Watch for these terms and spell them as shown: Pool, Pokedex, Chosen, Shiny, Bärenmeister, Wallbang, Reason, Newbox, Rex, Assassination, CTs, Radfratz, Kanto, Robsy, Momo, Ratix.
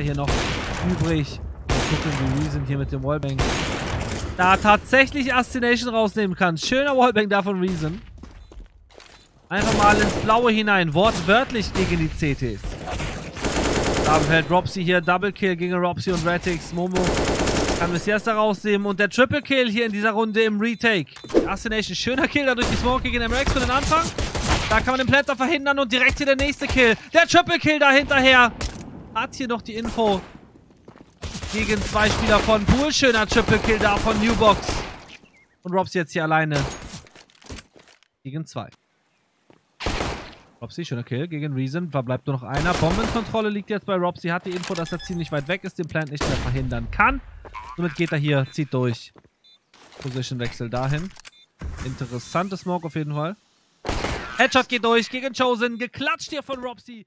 hier noch übrig. Mal gucken, wie Reason hier mit dem Wallbang da tatsächlich Assassination rausnehmen kann. Schöner Wallbang da von Reason. Einfach mal ins Blaue hinein. Wortwörtlich gegen die CTs. Da fällt Robsy hier. Double Kill gegen Robsy und Ratix. Momo kann bis jetzt da rausnehmen. Und der Triple Kill hier in dieser Runde im Retake. Assassination. Schöner Kill da durch die Smoke gegen den Rex für den Anfang. Da kann man den Planter verhindern und direkt hier der nächste Kill. Der Triple Kill da hinterher. Hat hier noch die Info gegen zwei Spieler von Pool. Schöner Triple Kill da von Newbox. Und Robsy jetzt hier alleine gegen zwei. Robsy, schöner Kill gegen Reason. Da bleibt nur noch einer. Bombenkontrolle liegt jetzt bei Robsy. Hat die Info, dass er ziemlich weit weg ist, den Plant nicht mehr verhindern kann. Somit geht er hier, zieht durch. Positionwechsel dahin. Interessante Smoke auf jeden Fall. Headshot geht durch gegen Chosen. Geklatscht hier von Robsy.